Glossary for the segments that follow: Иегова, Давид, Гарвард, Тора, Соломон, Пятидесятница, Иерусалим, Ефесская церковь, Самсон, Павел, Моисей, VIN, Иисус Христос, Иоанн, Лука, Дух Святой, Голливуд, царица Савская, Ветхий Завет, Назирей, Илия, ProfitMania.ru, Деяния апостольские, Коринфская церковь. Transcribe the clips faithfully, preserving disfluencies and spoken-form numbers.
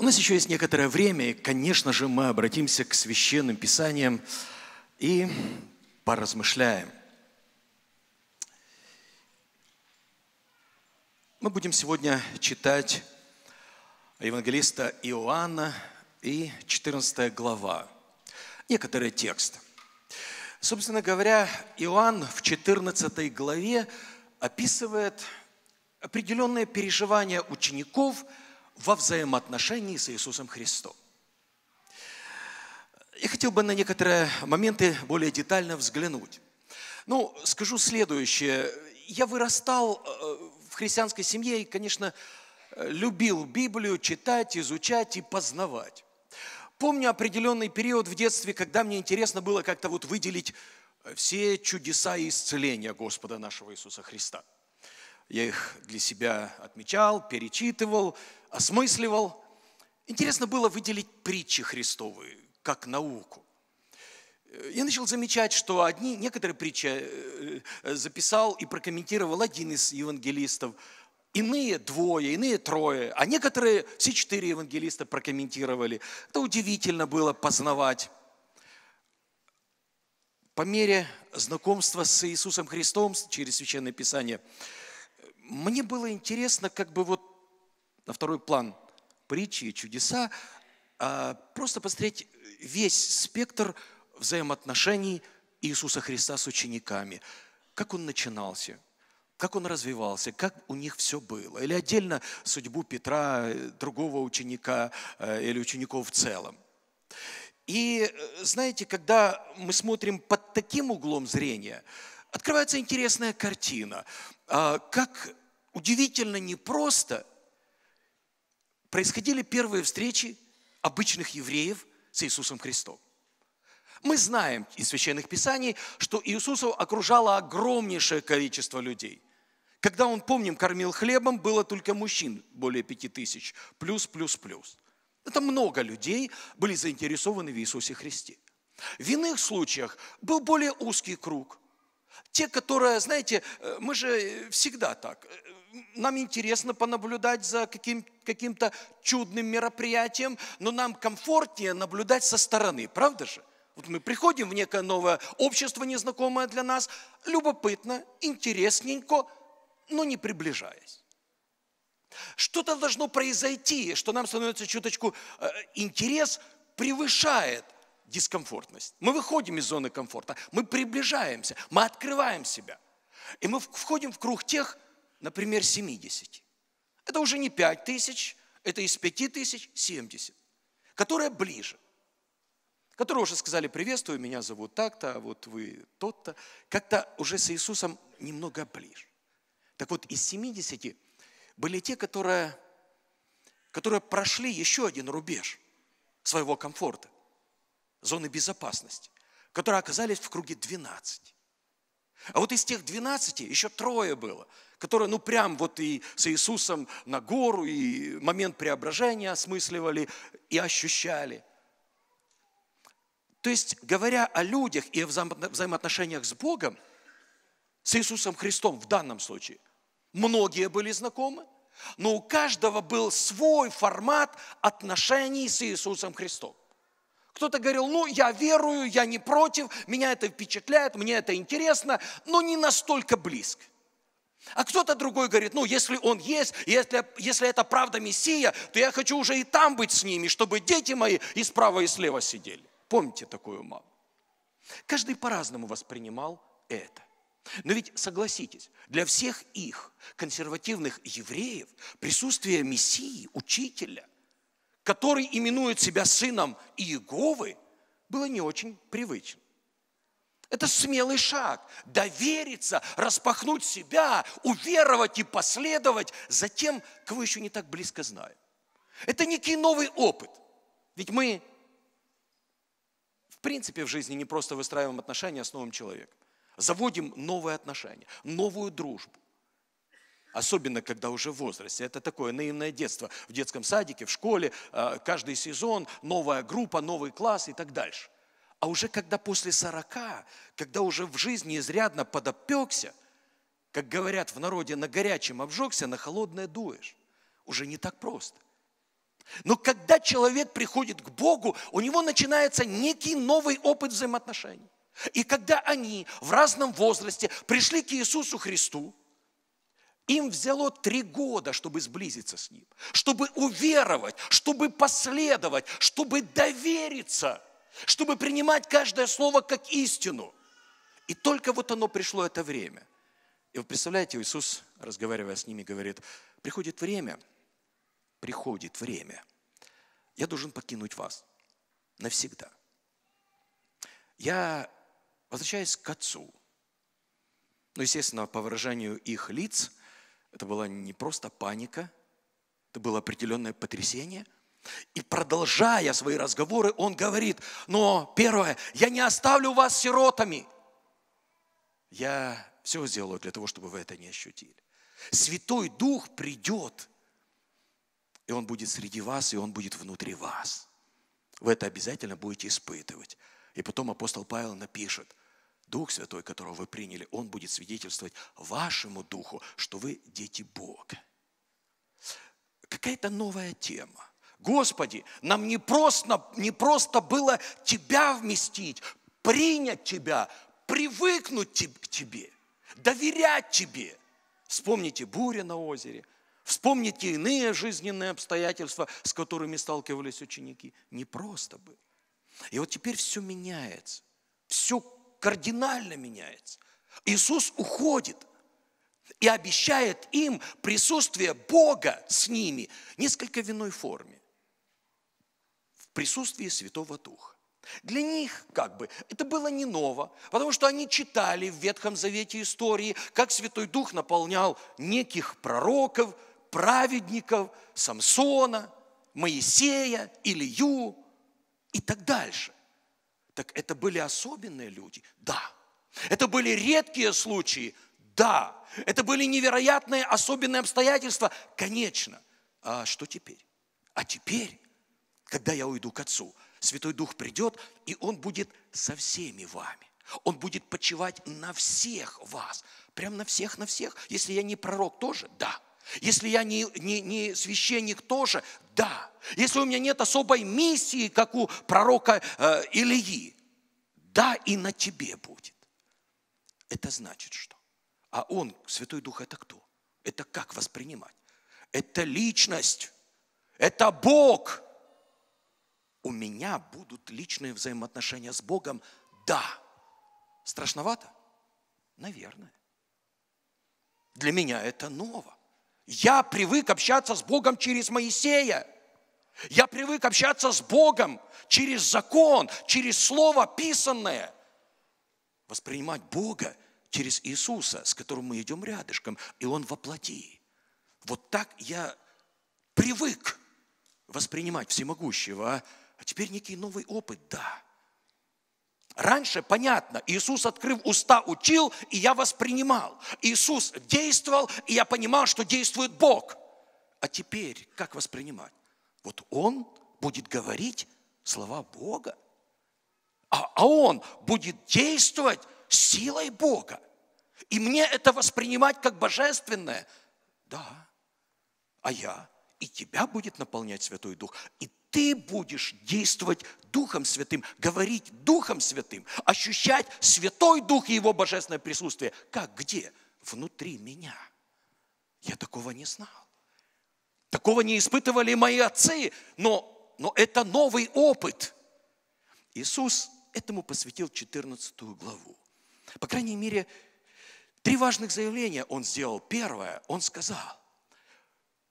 У нас еще есть некоторое время, и, конечно же, мы обратимся к священным писаниям и поразмышляем. Мы будем сегодня читать евангелиста Иоанна и четырнадцатая глава. Некоторые тексты. Собственно говоря, Иоанн в четырнадцатой главе описывает определенные переживания учеников во взаимоотношении с Иисусом Христом. Я хотел бы на некоторые моменты более детально взглянуть. Ну, скажу следующее. Я вырастал в христианской семье и, конечно, любил Библию читать, изучать и познавать. Помню определенный период в детстве, когда мне интересно было как-то вот выделить все чудеса и исцеления Господа нашего Иисуса Христа. Я их для себя отмечал, перечитывал, осмысливал. Интересно было выделить притчи Христовы, как науку. Я начал замечать, что одни, некоторые притчи записал и прокомментировал один из евангелистов, иные двое, иные трое, а некоторые все четыре евангелиста прокомментировали. Это удивительно было познавать. По мере знакомства с Иисусом Христом через Священное Писание, мне было интересно как бы вот на второй план притчи и чудеса, просто посмотреть весь спектр взаимоотношений Иисуса Христа с учениками. Как он начинался? Как он развивался, как у них все было. Или отдельно судьбу Петра, другого ученика или учеников в целом. И знаете, когда мы смотрим под таким углом зрения, открывается интересная картина. Как удивительно непросто происходили первые встречи обычных евреев с Иисусом Христом. Мы знаем из Священных Писаний, что Иисуса окружало огромнейшее количество людей. Когда он, помним, кормил хлебом, было только мужчин более пяти тысяч, плюс, плюс, плюс. Это много людей были заинтересованы в Иисусе Христе. В иных случаях был более узкий круг. Те, которые, знаете, мы же всегда так. Нам интересно понаблюдать за каким, каким-то чудным мероприятием, но нам комфортнее наблюдать со стороны, правда же? Вот мы приходим в некое новое общество, незнакомое для нас, любопытно, интересненько, но не приближаясь. Что-то должно произойти, что нам становится чуточку э, интерес превышает дискомфортность. Мы выходим из зоны комфорта, мы приближаемся, мы открываем себя. И мы входим в круг тех, например, семидесяти. Это уже не пять тысяч, это из пяти тысяч семьдесят, которые ближе. Которые уже сказали: приветствую, меня зовут так-то, а вот вы тот-то. Как-то уже с Иисусом немного ближе. Так вот, из семидесяти были те, которые, которые прошли еще один рубеж своего комфорта, зоны безопасности, которые оказались в круге двенадцати. А вот из тех двенадцати еще трое было, которые, ну, прям вот и с Иисусом на гору, и момент преображения осмысливали, и ощущали. То есть, говоря о людях и о взаимоотношениях с Богом, с Иисусом Христом в данном случае, многие были знакомы, но у каждого был свой формат отношений с Иисусом Христом. Кто-то говорил: ну, я верую, я не против, меня это впечатляет, мне это интересно, но не настолько близко. А кто-то другой говорит: ну, если он есть, если, если это правда Мессия, то я хочу уже и там быть с ними, чтобы дети мои и справа, и слева сидели. Помните такую маму? Каждый по-разному воспринимал это. Но ведь, согласитесь, для всех их, консервативных евреев, присутствие Мессии, учителя, который именует себя сыном Иеговы, было не очень привычно. Это смелый шаг – довериться, распахнуть себя, уверовать и последовать за тем, кого еще не так близко знаем. Это некий новый опыт. Ведь мы... В принципе, в жизни не просто выстраиваем отношения с новым человеком. Заводим новые отношения, новую дружбу. Особенно, когда уже в возрасте. Это такое наивное детство. В детском садике, в школе, каждый сезон, новая группа, новый класс и так дальше. А уже когда после сорока, когда уже в жизни изрядно подопекся, как говорят в народе, на горячем обжегся, на холодное дуешь. Уже не так просто. Но когда человек приходит к Богу, у него начинается некий новый опыт взаимоотношений. И когда они в разном возрасте пришли к Иисусу Христу, им взяло три года, чтобы сблизиться с Ним, чтобы уверовать, чтобы последовать, чтобы довериться, чтобы принимать каждое слово как истину. И только вот оно пришло, это время. И вы представляете, Иисус, разговаривая с ними, говорит: приходит время, приходит время, я должен покинуть вас навсегда. Я возвращаюсь к Отцу. Ну, естественно, по выражению их лиц, это была не просто паника, это было определенное потрясение. И продолжая свои разговоры, он говорит: но первое, я не оставлю вас сиротами. Я все сделаю для того, чтобы вы это не ощутили. Святой Дух придет, и Он будет среди вас, и Он будет внутри вас. Вы это обязательно будете испытывать. И потом апостол Павел напишет: Дух Святой, которого вы приняли, Он будет свидетельствовать вашему духу, что вы дети Бога. Какая-то новая тема. Господи, нам не просто, не просто было Тебя вместить, принять Тебя, привыкнуть к Тебе, доверять Тебе. Вспомните буря на озере, вспомните иные жизненные обстоятельства, с которыми сталкивались ученики. Не просто было. И вот теперь все меняется, все кардинально меняется. Иисус уходит и обещает им присутствие Бога с ними несколько в иной форме, в присутствии Святого Духа. Для них как бы это было не ново, потому что они читали в Ветхом Завете истории, как Святой Дух наполнял неких пророков, праведников, Самсона, Моисея, Илию и так дальше. Так это были особенные люди? Да. Это были редкие случаи? Да. Это были невероятные особенные обстоятельства? Конечно. А что теперь? А теперь, когда я уйду к Отцу, Святой Дух придет, и Он будет со всеми вами. Он будет почивать на всех вас. Прям на всех, на всех. Если я не пророк тоже, да. Если я не, не, не священник тоже, да. Если у меня нет особой миссии, как у пророка э, Илии, да, и на тебе будет. Это значит что? А Он, Святой Дух, это кто? Это как воспринимать? Это личность. Это Бог. У меня будут личные взаимоотношения с Богом? Да. Страшновато? Наверное. Для меня это ново. Я привык общаться с Богом через Моисея. Я привык общаться с Богом через закон, через слово писанное. Воспринимать Бога через Иисуса, с которым мы идем рядышком, и Он во плоти. Вот так я привык воспринимать всемогущего. А теперь некий новый опыт, да. Раньше, понятно, Иисус, открыв уста, учил, и я воспринимал. Иисус действовал, и я понимал, что действует Бог. А теперь как воспринимать? Вот Он будет говорить слова Бога, а, а Он будет действовать силой Бога. И мне это воспринимать как божественное? Да. А я? И тебя будет наполнять Святой Дух, и ты будешь действовать Духом Святым, говорить Духом Святым, ощущать Святой Дух и Его божественное присутствие. Как? Где? Внутри меня. Я такого не знал. Такого не испытывали мои отцы, но, но это новый опыт. Иисус этому посвятил четырнадцатую главу. По крайней мере, три важных заявления Он сделал. Первое, Он сказал: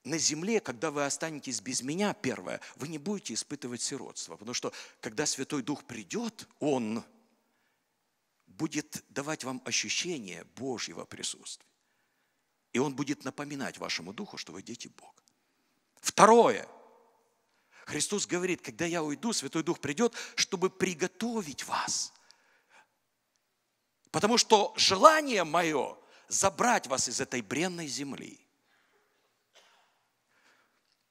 на земле, когда вы останетесь без меня, первое, вы не будете испытывать сиротство. Потому что, когда Святой Дух придет, Он будет давать вам ощущение Божьего присутствия. И Он будет напоминать вашему духу, что вы дети Бога. Второе. Христос говорит: когда я уйду, Святой Дух придет, чтобы приготовить вас. Потому что желание мое забрать вас из этой бренной земли.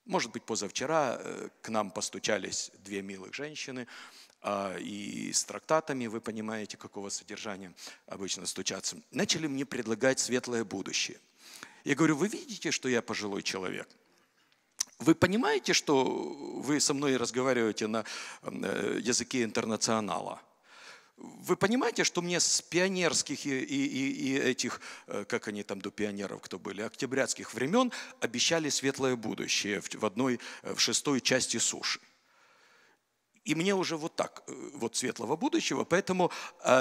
Может быть, позавчера к нам постучались две милых женщины, и с трактатами, вы понимаете, какого содержания обычно стучатся, начали мне предлагать светлое будущее. Я говорю: вы видите, что я пожилой человек? Вы понимаете, что вы со мной разговариваете на языке интернационала? Вы понимаете, что мне с пионерских и, и, и этих, как они там до пионеров, кто были, октябрятских времен обещали светлое будущее в одной, в шестой части суши. И мне уже вот так, вот светлого будущего, поэтому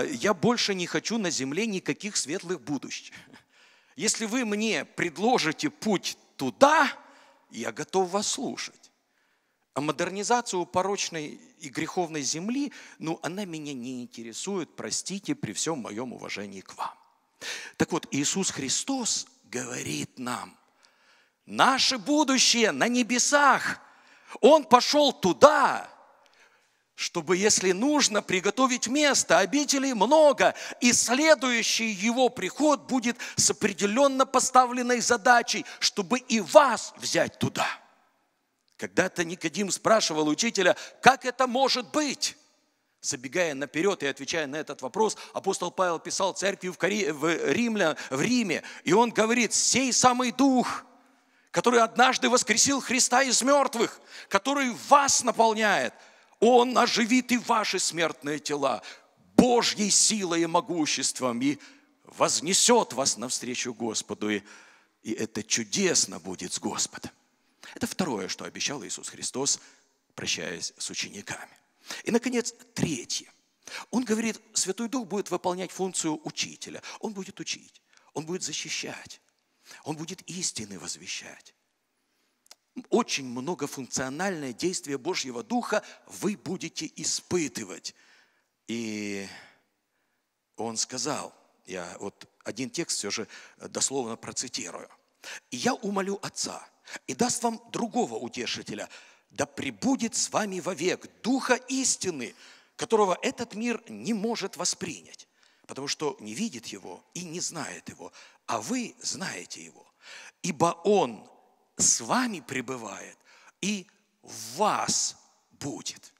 я больше не хочу на земле никаких светлых будущих. Если вы мне предложите путь туда, я готов вас слушать. А модернизацию порочной и греховной земли, ну, она меня не интересует, простите, при всем моем уважении к вам. Так вот, Иисус Христос говорит нам, наше будущее на небесах. Он пошел туда, чтобы, если нужно, приготовить место. Обителей много, и следующий его приход будет с определенно поставленной задачей, чтобы и вас взять туда. Когда-то Никодим спрашивал учителя, как это может быть? Забегая наперед и отвечая на этот вопрос, апостол Павел писал церкви в, Кори... в, Римля... в Риме, и он говорит, сей самый Дух, который однажды воскресил Христа из мертвых, который вас наполняет, он оживит и ваши смертные тела Божьей силой и могуществом, и вознесет вас навстречу Господу, и, и это чудесно будет с Господом. Это второе, что обещал Иисус Христос, прощаясь с учениками. И, наконец, третье. Он говорит, Святой Дух будет выполнять функцию учителя. Он будет учить, он будет защищать, он будет истины возвещать. Очень многофункциональное действие Божьего Духа вы будете испытывать. И он сказал, я вот один текст все же дословно процитирую. «И я умолю Отца, и даст вам другого утешителя, да пребудет с вами вовек Духа истины, которого этот мир не может воспринять, потому что не видит его и не знает его, а вы знаете его, ибо он с вами пребывает и в вас будет».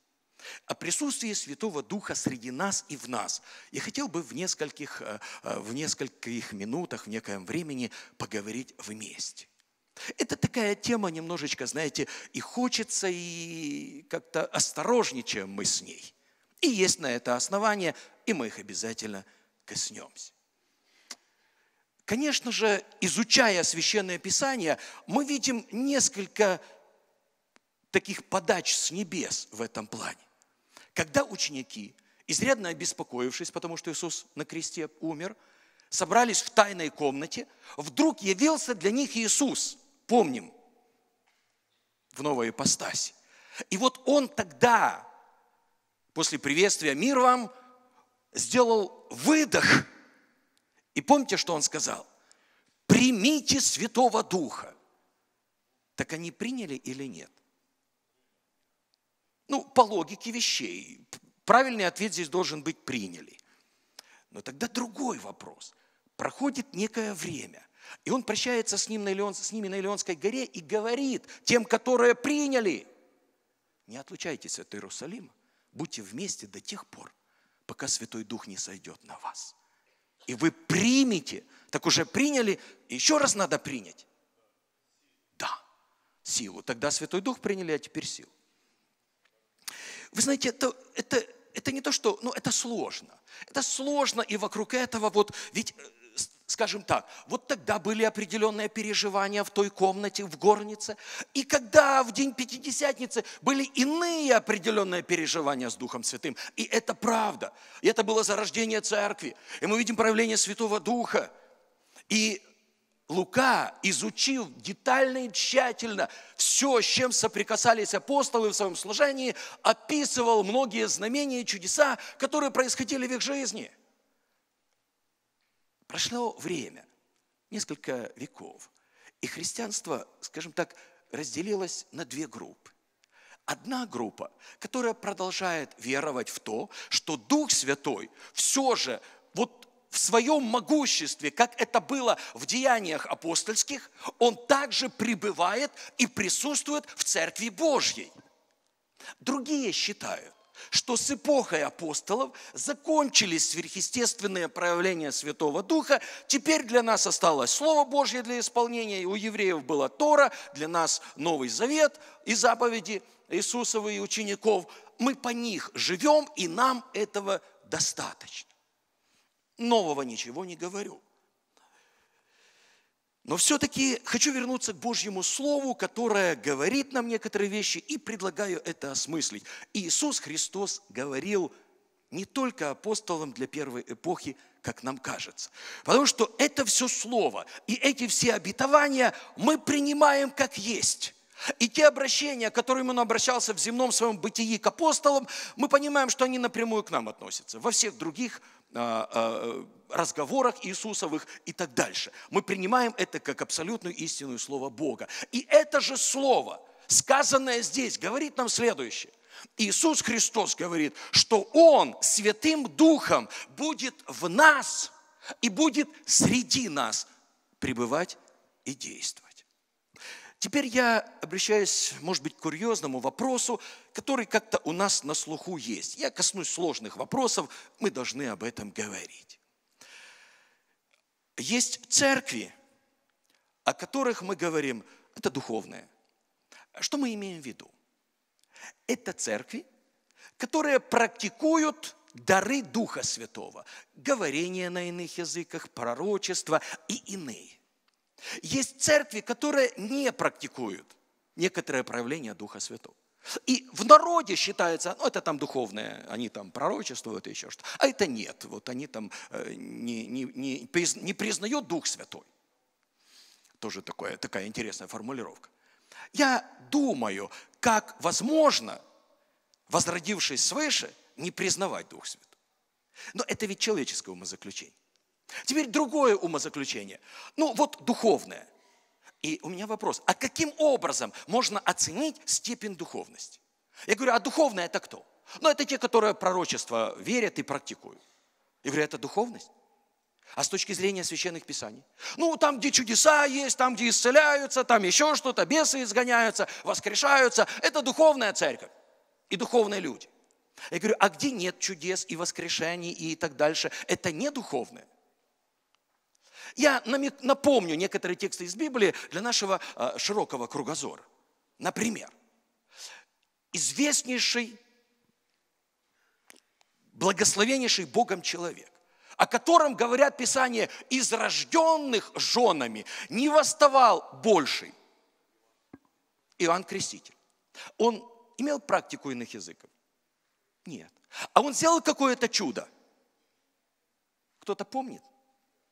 О присутствии Святого Духа среди нас и в нас. Я хотел бы в нескольких, в нескольких минутах, в некоем времени поговорить вместе. Это такая тема немножечко, знаете, и хочется, и как-то осторожничаем мы с ней. И есть на это основания, и мы их обязательно коснемся. Конечно же, изучая Священное Писание, мы видим несколько таких подач с небес в этом плане. Когда ученики, изрядно обеспокоившись, потому что Иисус на кресте умер, собрались в тайной комнате, вдруг явился для них Иисус, помним, в новой ипостаси. И вот Он тогда, после приветствия «Мир вам», сделал выдох. И помните, что Он сказал? «Примите Святого Духа». Так они приняли или нет? Ну, по логике вещей. Правильный ответ здесь должен быть «приняли». Но тогда другой вопрос. Проходит некое время, и он прощается с, ним на Илеон, с ними на Елеонской горе и говорит тем, которые приняли, не отлучайтесь от Иерусалима, будьте вместе до тех пор, пока Святой Дух не сойдет на вас. И вы примете, так уже приняли, еще раз надо принять. Да, силу. Тогда Святой Дух приняли, а теперь силу. Вы знаете, это... это Это не то, что, ну, это сложно. Это сложно, и вокруг этого вот, ведь, скажем так, вот тогда были определенные переживания в той комнате, в горнице, и когда в день Пятидесятницы были иные определенные переживания с Духом Святым, и это правда, и это было зарождение церкви, и мы видим проявление Святого Духа, и Лука, изучив детально и тщательно все, с чем соприкасались апостолы в своем служении, описывал многие знамения и чудеса, которые происходили в их жизни. Прошло время, несколько веков, и христианство, скажем так, разделилось на две группы. Одна группа, которая продолжает веровать в то, что Дух Святой все же вот в своем могуществе, как это было в деяниях апостольских, он также пребывает и присутствует в Церкви Божьей. Другие считают, что с эпохой апостолов закончились сверхъестественные проявления Святого Духа. Теперь для нас осталось Слово Божье для исполнения. У евреев была Тора, для нас Новый Завет и заповеди Иисусовы и учеников. Мы по них живем, и нам этого достаточно. Нового ничего не говорю. Но все-таки хочу вернуться к Божьему Слову, которое говорит нам некоторые вещи, и предлагаю это осмыслить. Иисус Христос говорил не только апостолам для первой эпохи, как нам кажется. Потому что это все Слово, и эти все обетования мы принимаем как есть. И те обращения, которыми он обращался в земном своем бытии к апостолам, мы понимаем, что они напрямую к нам относятся. Во всех других разговорах Иисусовых и так дальше. Мы принимаем это как абсолютную истинную Слово Бога. И это же Слово, сказанное здесь, говорит нам следующее. Иисус Христос говорит, что Он Святым Духом будет в нас и будет среди нас пребывать и действовать. Теперь я обращаюсь, может быть, к курьезному вопросу, который как-то у нас на слуху есть. Я коснусь сложных вопросов, мы должны об этом говорить. Есть церкви, о которых мы говорим, это духовные. Что мы имеем в виду? Это церкви, которые практикуют дары Духа Святого, говорение на иных языках, пророчество и иные. Есть церкви, которые не практикуют некоторое проявление Духа Святого. И в народе считается, ну это там духовное, они там пророчествуют и еще что-то. А это нет, вот они там не, не, не, не признают Дух Святой. Тоже такое, такая интересная формулировка. Я думаю, как возможно, возродившись свыше, не признавать Дух Святой. Но это ведь человеческое умозаключение. Теперь другое умозаключение, ну вот духовное. И у меня вопрос, а каким образом можно оценить степень духовности? Я говорю, а духовное это кто? Ну это те, которые пророчество верят и практикуют. Я говорю, это духовность? А с точки зрения священных писаний? Ну там, где чудеса есть, там, где исцеляются, там еще что-то, бесы изгоняются, воскрешаются. Это духовная церковь и духовные люди. Я говорю, а где нет чудес и воскрешений и так дальше, это не духовное? Я напомню некоторые тексты из Библии для нашего широкого кругозора. Например, известнейший, благословеннейший Богом человек, о котором говорят Писание, из рожденных женами не восставал больший. Иоанн Креститель. Он имел практику иных языков? Нет. А он сделал какое-то чудо? Кто-то помнит?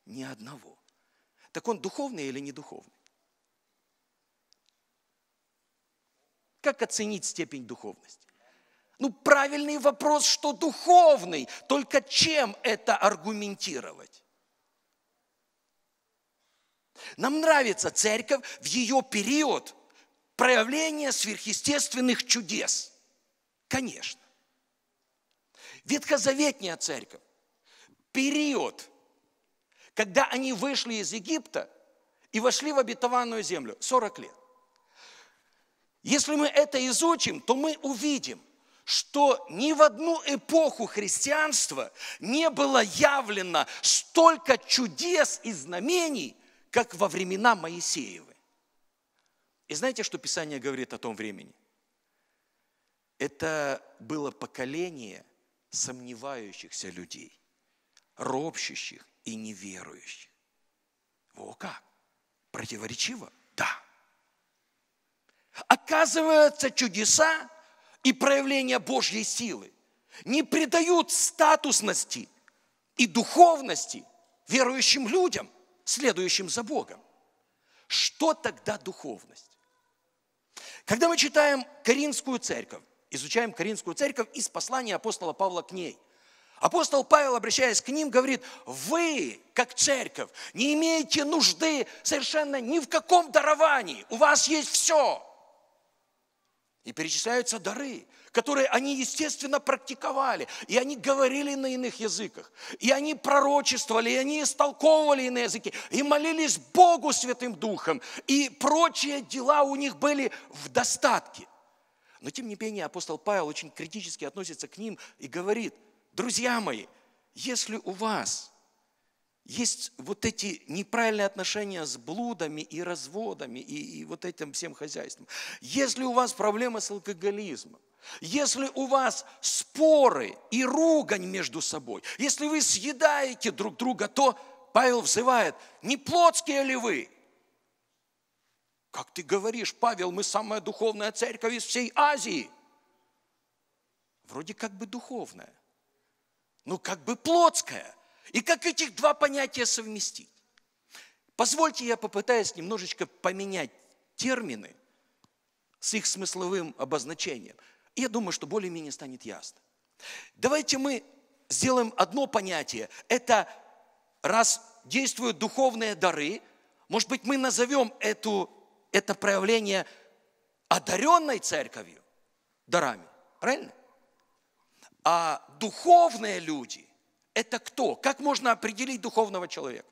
Ни одного. Так он духовный или не духовный? Как оценить степень духовности? Ну, правильный вопрос, что духовный, только чем это аргументировать? Нам нравится церковь в ее период проявления сверхъестественных чудес. Конечно. Ветхозаветная церковь. Период, когда они вышли из Египта и вошли в обетованную землю, сорок лет. Если мы это изучим, то мы увидим, что ни в одну эпоху христианства не было явлено столько чудес и знамений, как во времена Моисеевы. И знаете, что Писание говорит о том времени? Это было поколение сомневающихся людей, ропщущих и неверующих. Во как? Противоречиво? Да. Оказывается, чудеса и проявления Божьей силы не придают статусности и духовности верующим людям, следующим за Богом. Что тогда духовность? Когда мы читаем Коринфскую церковь, изучаем Коринфскую церковь из послания апостола Павла к ней, апостол Павел, обращаясь к ним, говорит, вы, как церковь, не имеете нужды совершенно ни в каком даровании, у вас есть все. И перечисляются дары, которые они, естественно, практиковали, и они говорили на иных языках, и они пророчествовали, и они истолковывали иные языки, и молились Богу Святым Духом, и прочие дела у них были в достатке. Но тем не менее апостол Павел очень критически относится к ним и говорит: друзья мои, если у вас есть вот эти неправильные отношения с блудами и разводами и, и вот этим всем хозяйством, если у вас проблемы с алкоголизмом, если у вас споры и ругань между собой, если вы съедаете друг друга, то Павел взывает: не плотские ли вы? Как ты говоришь, Павел, мы самая духовная церковь из всей Азии. Вроде как бы духовная, но как бы плотская. И как этих два понятия совместить? Позвольте, я попытаюсь немножечко поменять термины с их смысловым обозначением. Я думаю, что более-менее станет ясно. Давайте мы сделаем одно понятие. Это раз действуют духовные дары, может быть, мы назовем эту, это проявление одаренной церковью дарами. Правильно? А духовные люди — это кто? Как можно определить духовного человека?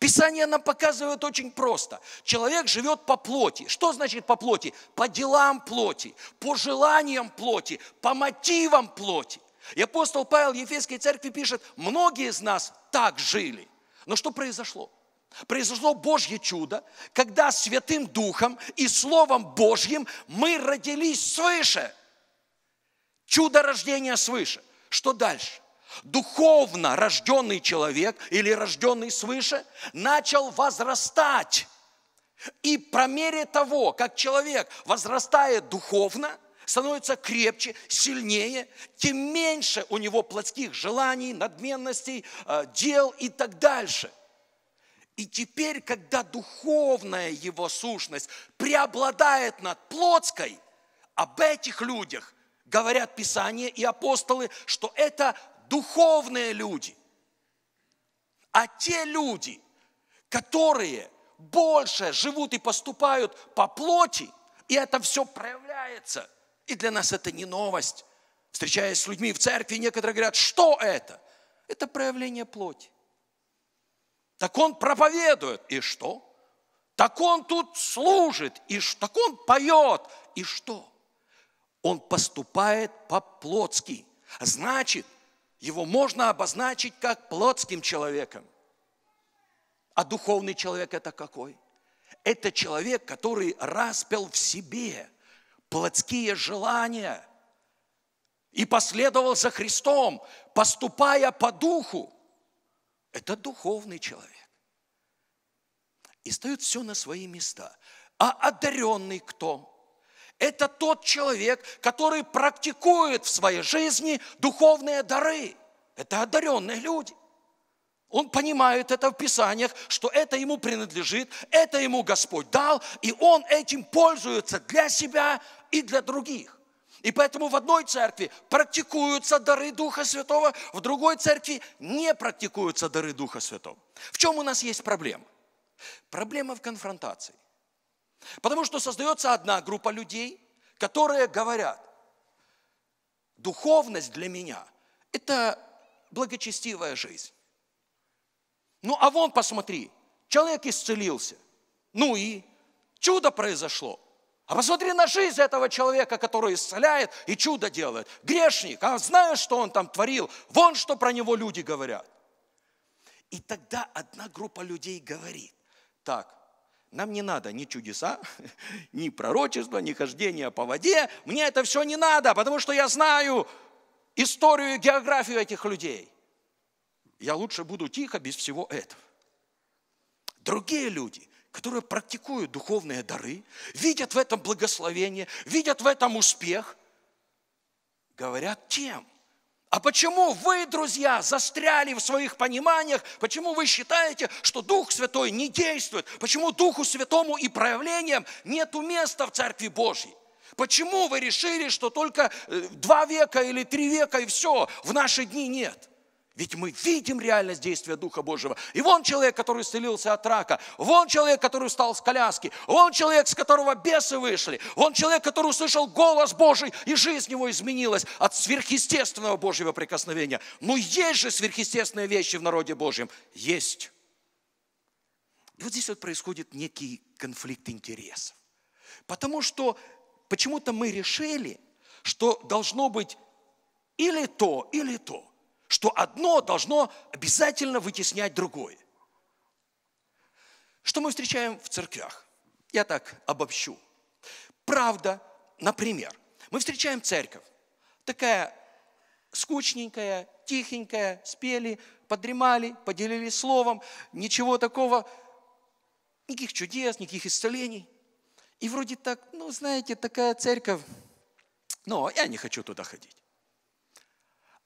Писание нам показывает очень просто. Человек живет по плоти. Что значит по плоти? По делам плоти, по желаниям плоти, по мотивам плоти. И апостол Павел в Ефесской церкви пишет: многие из нас так жили. Но что произошло? Произошло Божье чудо, когда Святым Духом и Словом Божьим мы родились свыше. Чудо рождения свыше. Что дальше? Духовно рожденный человек или рожденный свыше начал возрастать. И по мере того, как человек возрастает духовно, становится крепче, сильнее, тем меньше у него плотских желаний, надменностей, дел и так дальше. И теперь, когда духовная его сущность преобладает над плотской, об этих людях говорят Писание и апостолы, что это духовные люди. А те люди, которые больше живут и поступают по плоти, и это все проявляется. И для нас это не новость. Встречаясь с людьми в церкви, некоторые говорят: что это? Это проявление плоти. Так он проповедует, и что? Так он тут служит, и так он поет, и что? Он поступает по-плотски. Значит, его можно обозначить как плотским человеком. А духовный человек — это какой? Это человек, который распял в себе плотские желания и последовал за Христом, поступая по духу. Это духовный человек. И стоит все на свои места. А одаренный кто? Это тот человек, который практикует в своей жизни духовные дары. Это одаренные люди. Он понимает это в Писаниях, что это ему принадлежит, это ему Господь дал, и он этим пользуется для себя и для других. И поэтому в одной церкви практикуются дары Духа Святого, в другой церкви не практикуются дары Духа Святого. В чем у нас есть проблема? Проблема в конфронтации. Потому что создается одна группа людей, которые говорят: духовность для меня – это благочестивая жизнь. Ну а вон посмотри, человек исцелился, ну и чудо произошло. А посмотри на жизнь этого человека, который исцеляет и чудо делает. Грешник, а знаешь, что он там творил? Вон что про него люди говорят. И тогда одна группа людей говорит: так, нам не надо ни чудеса, ни пророчества, ни хождения по воде. Мне это все не надо, потому что я знаю историю и географию этих людей. Я лучше буду тихо без всего этого. Другие люди, которые практикуют духовные дары, видят в этом благословение, видят в этом успех, говорят тем: а почему вы, друзья, застряли в своих пониманиях? Почему вы считаете, что Дух Святой не действует? Почему Духу Святому и проявлениям нету места в Церкви Божьей? Почему вы решили, что только два века или три века и все, в наши дни нет? Ведь мы видим реальность действия Духа Божьего. И вон человек, который исцелился от рака, вон человек, который встал с коляски, вон человек, с которого бесы вышли, вон человек, который услышал голос Божий, и жизнь его изменилась от сверхъестественного Божьего прикосновения. Ну есть же сверхъестественные вещи в народе Божьем. Есть. И вот здесь вот происходит некий конфликт интересов. Потому что почему-то мы решили, что должно быть или то, или то, что одно должно обязательно вытеснять другое. Что мы встречаем в церквях? Я так обобщу. Правда, например, мы встречаем церковь, такая скучненькая, тихенькая, спели, подремали, поделились словом, ничего такого, никаких чудес, никаких исцелений. И вроде так, ну, знаете, такая церковь, но я не хочу туда ходить.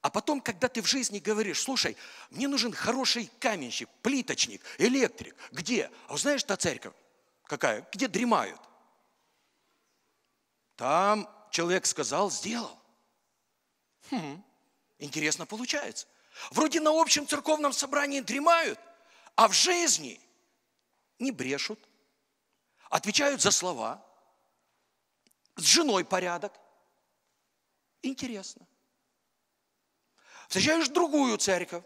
А потом, когда ты в жизни говоришь, слушай, мне нужен хороший каменщик, плиточник, электрик. Где? А знаешь, та церковь какая? Где дремают? Там человек сказал, сделал. Хм, интересно получается. Вроде на общем церковном собрании дремают, а в жизни не брешут, отвечают за слова, с женой порядок. Интересно. Встречаешь другую церковь,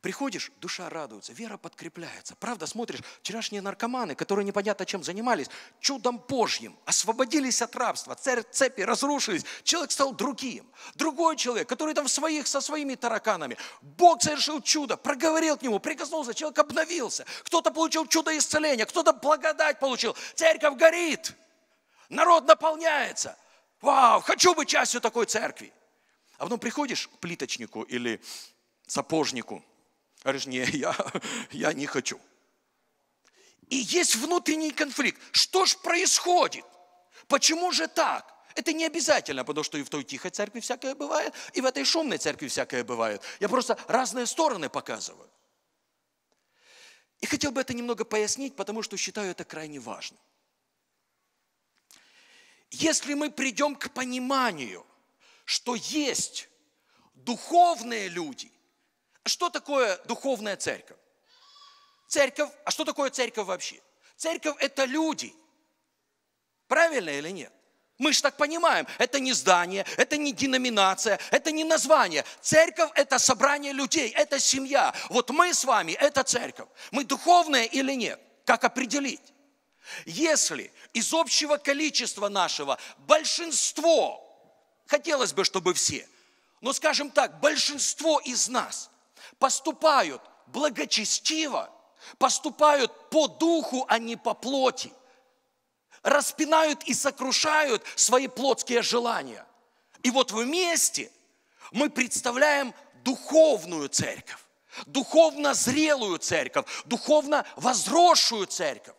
приходишь, душа радуется, вера подкрепляется. Правда, смотришь, вчерашние наркоманы, которые непонятно чем занимались, чудом Божьим, освободились от рабства, цепи разрушились, человек стал другим. Другой человек, который там в своих, со своими тараканами, Бог совершил чудо, проговорил к нему, прикоснулся, человек обновился. Кто-то получил чудо исцеления, кто-то благодать получил. Церковь горит, народ наполняется. Вау, хочу быть частью такой церкви. А потом приходишь к плиточнику или сапожнику, говоришь, не, я, я не хочу. И есть внутренний конфликт. Что ж происходит? Почему же так? Это не обязательно, потому что и в той тихой церкви всякое бывает, и в этой шумной церкви всякое бывает. Я просто разные стороны показываю. И хотел бы это немного пояснить, потому что считаю это крайне важным. Если мы придем к пониманию, что есть духовные люди. Что такое духовная церковь? Церковь, а что такое церковь вообще? Церковь – это люди. Правильно или нет? Мы же так понимаем. Это не здание, это не деноминация, это не название. Церковь – это собрание людей, это семья. Вот мы с вами – это церковь. Мы духовные или нет? Как определить? Если из общего количества нашего большинство, хотелось бы, чтобы все, но, скажем так, большинство из нас поступают благочестиво, поступают по духу, а не по плоти, распинают и сокрушают свои плотские желания. И вот вместе мы представляем духовную церковь, духовно зрелую церковь, духовно возросшую церковь,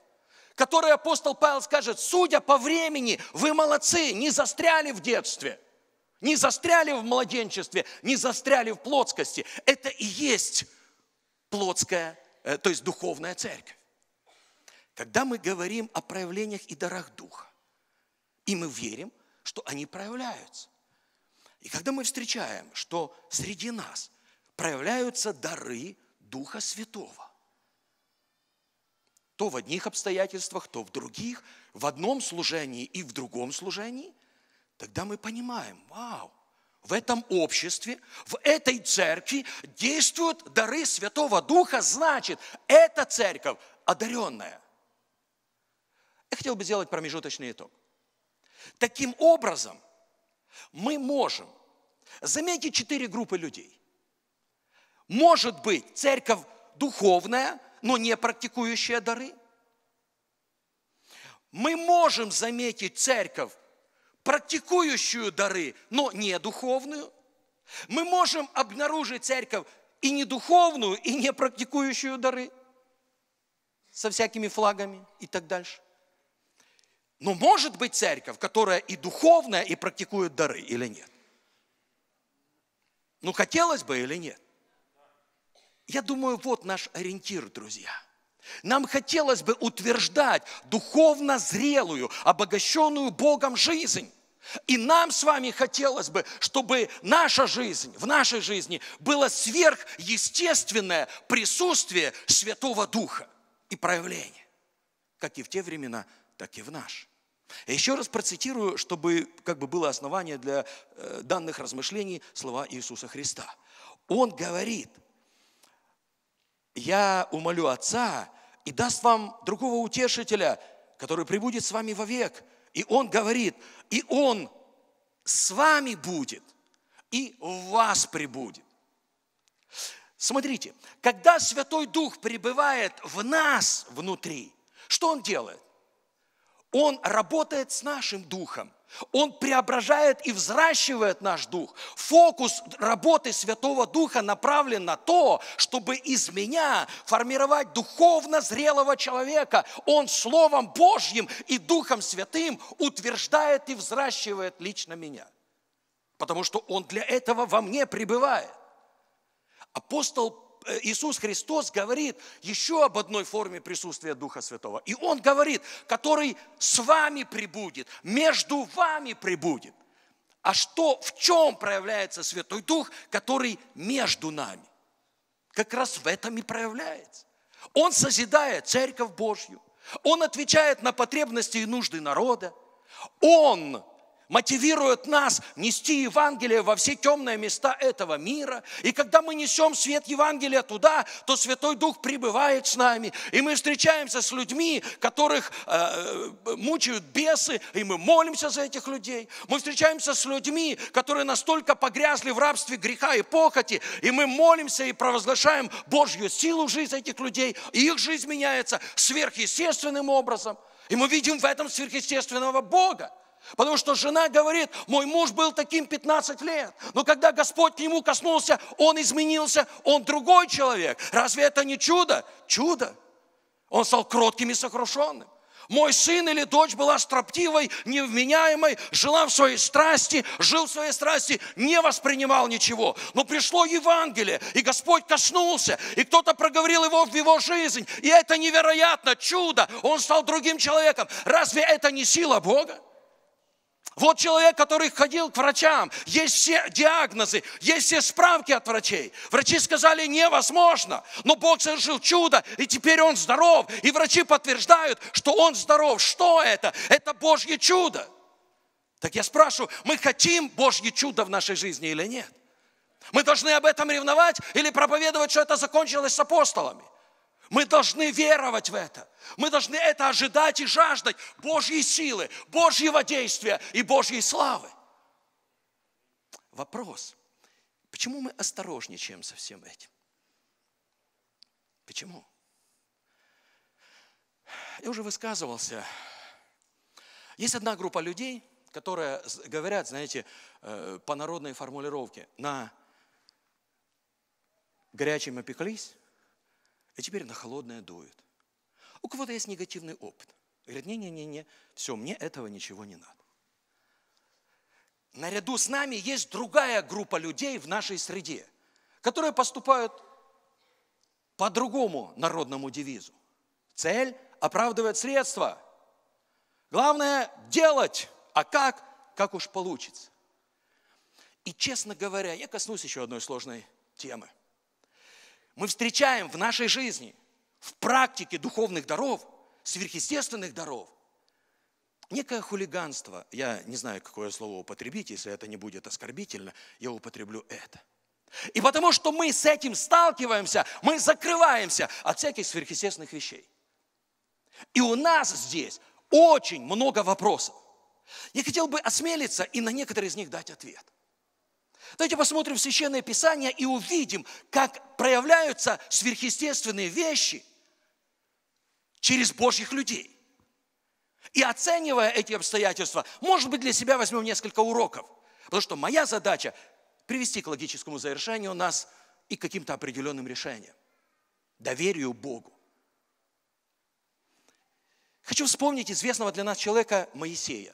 которой апостол Павел скажет, судя по времени, вы молодцы, не застряли в детстве. Не застряли в младенчестве, не застряли в плотскости. Это и есть плотская, то есть духовная церковь. Когда мы говорим о проявлениях и дарах Духа, и мы верим, что они проявляются. И когда мы встречаем, что среди нас проявляются дары Духа Святого, то в одних обстоятельствах, то в других, в одном служении и в другом служении, тогда мы понимаем, вау, в этом обществе, в этой церкви действуют дары Святого Духа, значит, эта церковь одаренная. Я хотел бы сделать промежуточный итог. Таким образом, мы можем, заметьте, четыре группы людей. Может быть, церковь духовная, но не практикующая дары. Мы можем заметить церковь, практикующую дары, но не духовную. Мы можем обнаружить церковь и не духовную, и не практикующую дары, со всякими флагами и так дальше. Но может быть церковь, которая и духовная, и практикует дары, или нет? Ну, хотелось бы или нет? Я думаю, вот наш ориентир, друзья. Нам хотелось бы утверждать духовно зрелую, обогащенную Богом жизнь. И нам с вами хотелось бы, чтобы наша жизнь, в нашей жизни было сверхъестественное присутствие Святого Духа и проявление, как и в те времена, так и в наши. Я еще раз процитирую, чтобы как бы было основание для данных размышлений слова Иисуса Христа. Он говорит: «Я умолю Отца и даст вам другого утешителя, который пребудет с вами вовек, И он говорит, и он с вами будет, и в вас пребудет. Смотрите, когда Святой Дух пребывает в нас внутри, что он делает? Он работает с нашим духом. Он преображает и взращивает наш дух. Фокус работы Святого Духа направлен на то, чтобы из меня формировать духовно зрелого человека. Он Словом Божьим и Духом Святым утверждает и взращивает лично меня. Потому что Он для этого во мне пребывает. Апостол Иисус Христос говорит еще об одной форме присутствия Духа Святого. И Он говорит, который с вами пребудет, между вами пребудет. А что, в чем проявляется Святой Дух, который между нами? Как раз в этом и проявляется. Он созидает Церковь Божью. Он отвечает на потребности и нужды народа. Он мотивирует нас нести Евангелие во все темные места этого мира. И когда мы несем свет Евангелия туда, то Святой Дух пребывает с нами. И мы встречаемся с людьми, которых э, мучают бесы, и мы молимся за этих людей. Мы встречаемся с людьми, которые настолько погрязли в рабстве греха и похоти, и мы молимся и провозглашаем Божью силу в жизнь этих людей. И их жизнь меняется сверхъестественным образом. И мы видим в этом сверхъестественного Бога. Потому что жена говорит, мой муж был таким пятнадцать лет, но когда Господь к нему коснулся, он изменился, он другой человек. Разве это не чудо? Чудо. Он стал кротким и сокрушенным. Мой сын или дочь была строптивой, невменяемой, жила в своей страсти, жил в своей страсти, не воспринимал ничего. Но пришло Евангелие, и Господь коснулся, и кто-то проговорил его в его жизнь. И это невероятно чудо, он стал другим человеком. Разве это не сила Бога? Вот человек, который ходил к врачам, есть все диагнозы, есть все справки от врачей. Врачи сказали, невозможно, но Бог совершил чудо, и теперь он здоров. И врачи подтверждают, что он здоров. Что это? Это Божье чудо. Так я спрашиваю, мы хотим Божье чудо в нашей жизни или нет? Мы должны об этом ревновать или проповедовать, что это закончилось с апостолами? Мы должны веровать в это. Мы должны это ожидать и жаждать Божьей силы, Божьего действия и Божьей славы. Вопрос. Почему мы осторожничаем со всем этим? Почему? Я уже высказывался. Есть одна группа людей, которые говорят, знаете, по народной формулировке, на горячем опеклись, и теперь на холодное дует. У кого-то есть негативный опыт. Говорят, не-не-не, все, мне этого ничего не надо. Наряду с нами есть другая группа людей в нашей среде, которые поступают по другому народному девизу. Цель оправдывает средства. Главное делать, а как, как уж получится. И, честно говоря, я коснусь еще одной сложной темы. Мы встречаем в нашей жизни, в практике духовных даров, сверхъестественных даров, некое хулиганство. Я не знаю, какое слово употребить, если это не будет оскорбительно, я употреблю это. И потому что мы с этим сталкиваемся, мы закрываемся от всяких сверхъестественных вещей. И у нас здесь очень много вопросов. Я хотел бы осмелиться и на некоторые из них дать ответ. Давайте посмотрим в Священное Писание и увидим, как проявляются сверхъестественные вещи через Божьих людей. И оценивая эти обстоятельства, может быть, для себя возьмем несколько уроков. Потому что моя задача – привести к логическому завершению нас и к каким-то определенным решениям. Доверию Богу. Хочу вспомнить известного для нас человека Моисея.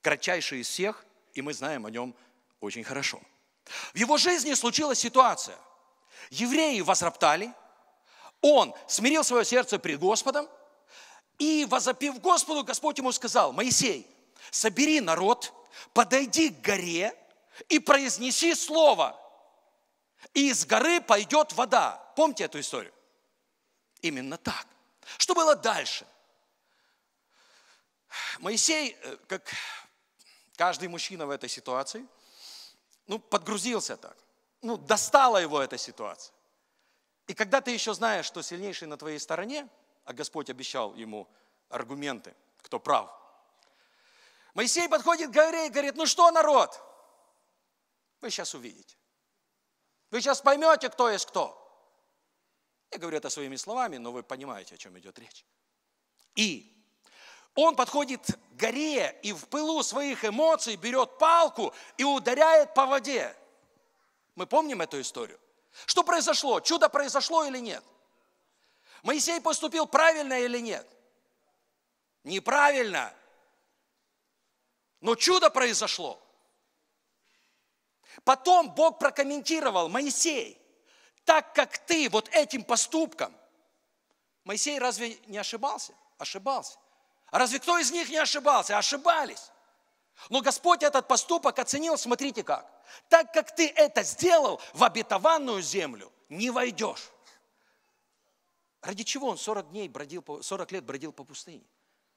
Кратчайший из всех, и мы знаем о нем очень хорошо. В его жизни случилась ситуация. Евреи возроптали, он смирил свое сердце пред Господом, и, возопив Господу, Господь ему сказал, Моисей, собери народ, подойди к горе и произнеси слово, и из горы пойдет вода. Помните эту историю? Именно так. Что было дальше? Моисей, как каждый мужчина в этой ситуации, Ну, подгрузился так. Ну, достала его эта ситуация. И когда ты еще знаешь, что сильнейший на твоей стороне, а Господь обещал ему аргументы, кто прав, Моисей подходит к горе и говорит: ну что, народ, вы сейчас увидите. Вы сейчас поймете, кто есть кто. Я говорю это своими словами, но вы понимаете, о чем идет речь. И он подходит к горе и в пылу своих эмоций берет палку и ударяет по воде. Мы помним эту историю? Что произошло? Чудо произошло или нет? Моисей поступил правильно или нет? Неправильно. Но чудо произошло. Потом Бог прокомментировал: Моисей, так как ты вот этим поступком... Моисей разве не ошибался? Ошибался. А разве кто из них не ошибался? Ошибались. Но Господь этот поступок оценил, смотрите как. Так как ты это сделал, в обетованную землю не войдешь. Ради чего он сорок дней бродил, сорок лет бродил по пустыне?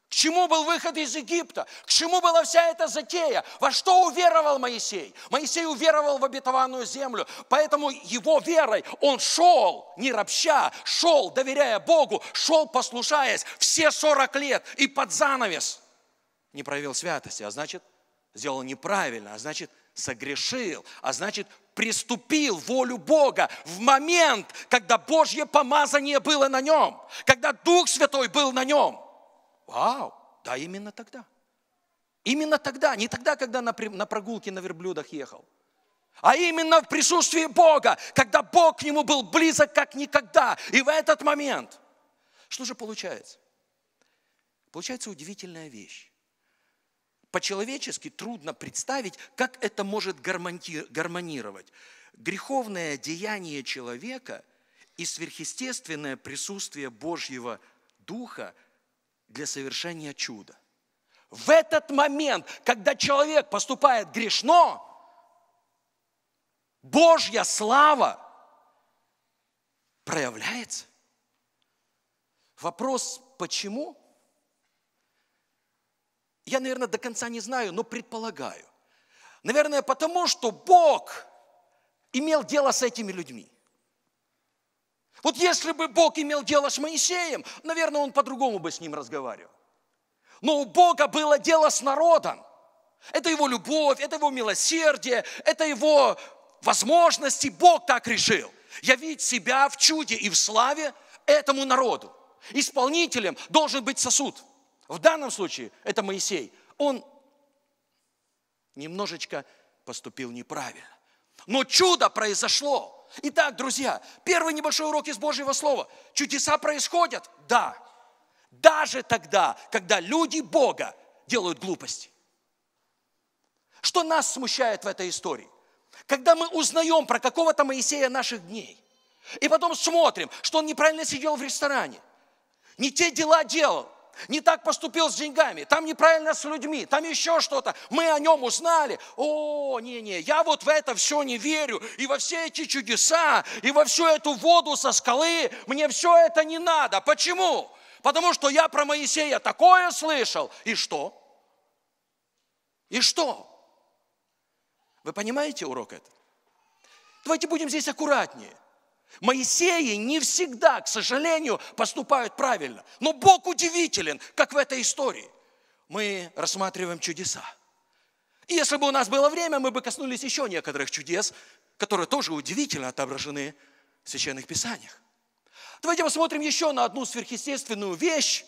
К чему был выход из Египта? К чему была вся эта затея? Во что уверовал Моисей? Моисей уверовал в обетованную землю, поэтому его верой он шел, не ропща, шел, доверяя Богу, шел, послушаясь все сорок лет и под занавес не проявил святости, а значит, сделал неправильно, а значит, согрешил, а значит, приступил волю Бога в момент, когда Божье помазание было на нем, когда Дух Святой был на нем. Вау, да именно тогда. Именно тогда, не тогда, когда на, на прогулке на верблюдах ехал, а именно в присутствии Бога, когда Бог к нему был близок как никогда, и в этот момент. Что же получается? Получается удивительная вещь. По-человечески трудно представить, как это может гармонировать. Греховное деяние человека и сверхъестественное присутствие Божьего Духа для совершения чуда. В этот момент, когда человек поступает грешно, Божья слава проявляется. Вопрос: почему? Я, наверное, до конца не знаю, но предполагаю. Наверное, потому что Бог имел дело с этими людьми. Вот если бы Бог имел дело с Моисеем, наверное, он по-другому бы с ним разговаривал. Но у Бога было дело с народом. Это его любовь, это его милосердие, это его возможности. Бог так решил. Явить себя в чуде и в славе этому народу. Исполнителем должен быть сосуд. В данном случае это Моисей. Он немножечко поступил неправильно. Но чудо произошло. Итак, друзья, первый небольшой урок из Божьего Слова. Чудеса происходят? Да. Даже тогда, когда люди Бога делают глупости. Что нас смущает в этой истории? Когда мы узнаем про какого-то Моисея наших дней, и потом смотрим, что он неправильно сидел в ресторане, не те дела делал, не так поступил с деньгами, там неправильно с людьми, там еще что-то. Мы о нем узнали. О, не-не, я вот в это все не верю. И во все эти чудеса, и во всю эту воду со скалы мне все это не надо. Почему? Потому что я про Моисея такое слышал. И что? И что? Вы понимаете урок этот? Давайте будем здесь аккуратнее. Моисеи не всегда, к сожалению, поступают правильно. Но Бог удивителен, как в этой истории. Мы рассматриваем чудеса. И если бы у нас было время, мы бы коснулись еще некоторых чудес, которые тоже удивительно отображены в Священных Писаниях. Давайте посмотрим еще на одну сверхъестественную вещь,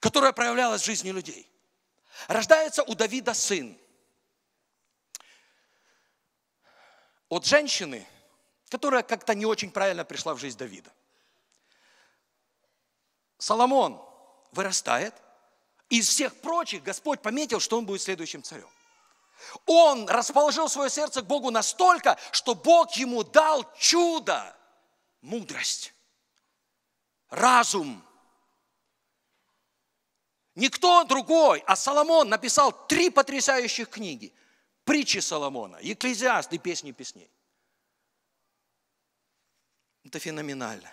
которая проявлялась в жизни людей. Рождается у Давида сын. От женщины, которая как-то не очень правильно пришла в жизнь Давида. Соломон вырастает. Из всех прочих Господь пометил, что он будет следующим царем. Он расположил свое сердце к Богу настолько, что Бог ему дал чудо, мудрость, разум. Никто другой, а Соломон написал три потрясающих книги. Притчи Соломона, Екклезиаст и Песни песней. Это феноменально.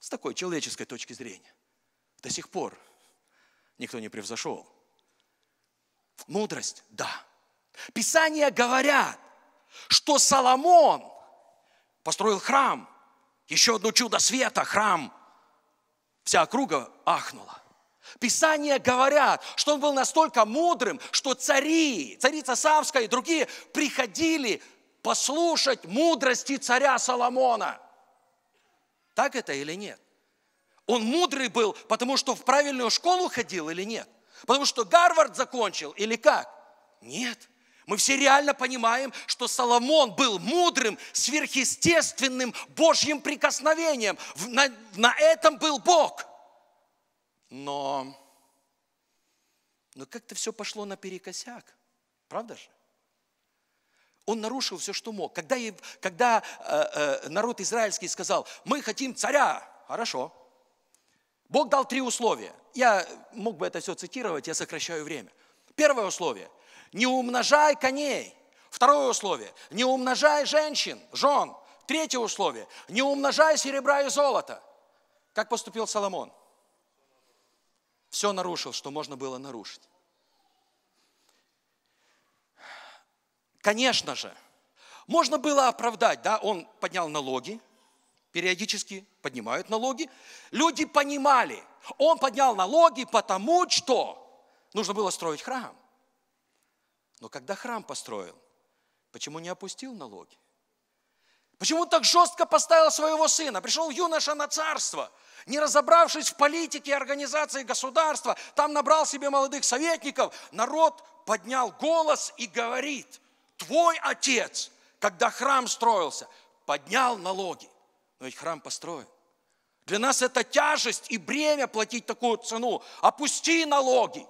С такой человеческой точки зрения. До сих пор никто не превзошел. Мудрость, да. Писания говорят, что Соломон построил храм. Еще одно чудо света, храм. Вся округа ахнула. Писания говорят, что он был настолько мудрым, что цари, царица Савская и другие приходили послушать мудрости царя Соломона. Так это или нет? Он мудрый был, потому что в правильную школу ходил или нет? Потому что Гарвард закончил или как? Нет. Мы все реально понимаем, что Соломон был мудрым, сверхъестественным Божьим прикосновением. На, на этом был Бог. Но, но как-то все пошло наперекосяк. Правда же? Он нарушил все, что мог. Когда, когда э, э, народ израильский сказал, мы хотим царя. Хорошо. Бог дал три условия. Я мог бы это все цитировать, я сокращаю время. Первое условие. Не умножай коней. Второе условие. Не умножай женщин, жен. Третье условие. Не умножай серебра и золота. Как поступил Соломон? Все нарушил, что можно было нарушить. Конечно же, можно было оправдать, да, он поднял налоги, периодически поднимают налоги. Люди понимали, он поднял налоги, потому что нужно было строить храм. Но когда храм построил, почему не опустил налоги? Почему так жестко поставил своего сына? Пришел юноша на царство, не разобравшись в политике и организации государства, там набрал себе молодых советников, народ поднял голос и говорит, твой отец, когда храм строился, поднял налоги, но ведь храм построен. Для нас это тяжесть и бремя платить такую цену, опусти налоги.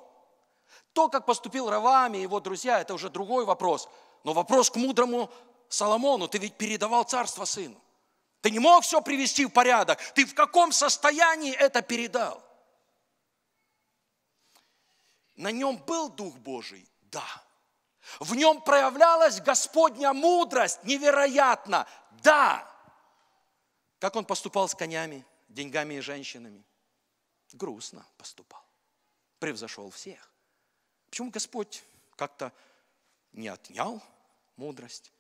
То, как поступил Равам и его друзья, это уже другой вопрос. Но вопрос к мудрому Соломону. Ты ведь передавал царство сыну. Ты не мог все привести в порядок. Ты в каком состоянии это передал? На нем был Дух Божий? Да. В нем проявлялась Господня мудрость? Невероятно. Да. Как он поступал с конями, деньгами и женщинами? Грустно поступал. Превзошел всех. Почему Господь как-то не отнял мудрость?